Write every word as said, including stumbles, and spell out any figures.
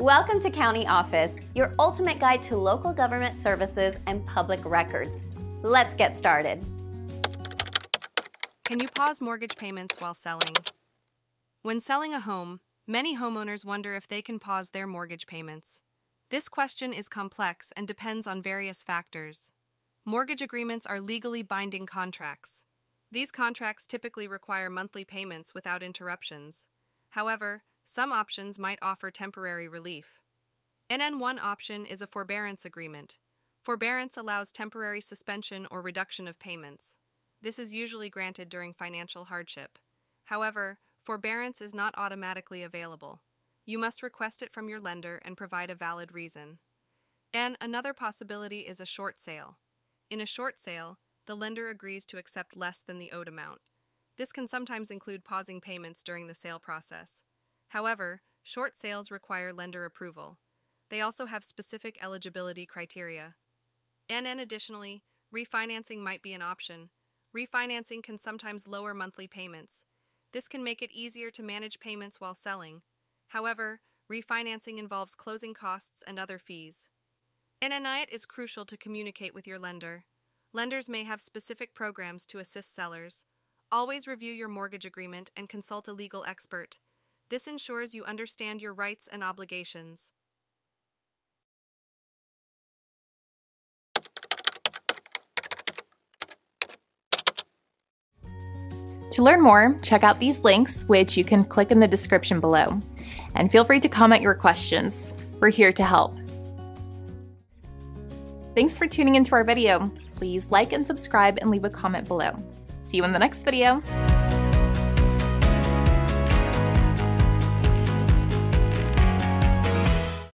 Welcome to County Office, your ultimate guide to local government services and public records. Let's get started. Can you pause mortgage payments while selling? When selling a home, many homeowners wonder if they can pause their mortgage payments. This question is complex and depends on various factors. Mortgage agreements are legally binding contracts. These contracts typically require monthly payments without interruptions. However, some options might offer temporary relief. N N one option is a forbearance agreement. Forbearance allows temporary suspension or reduction of payments. This is usually granted during financial hardship. However, forbearance is not automatically available. You must request it from your lender and provide a valid reason. And another possibility is a short sale. In a short sale, the lender agrees to accept less than the owed amount. This can sometimes include pausing payments during the sale process. However, short sales require lender approval. They also have specific eligibility criteria. And, and additionally, refinancing might be an option. Refinancing can sometimes lower monthly payments. This can make it easier to manage payments while selling. However, refinancing involves closing costs and other fees. N N I is crucial to communicate with your lender. Lenders may have specific programs to assist sellers. Always review your mortgage agreement and consult a legal expert. This ensures you understand your rights and obligations. To learn more, check out these links, which you can click in the description below. And feel free to comment your questions. We're here to help. Thanks for tuning into our video. Please like and subscribe and leave a comment below. See you in the next video.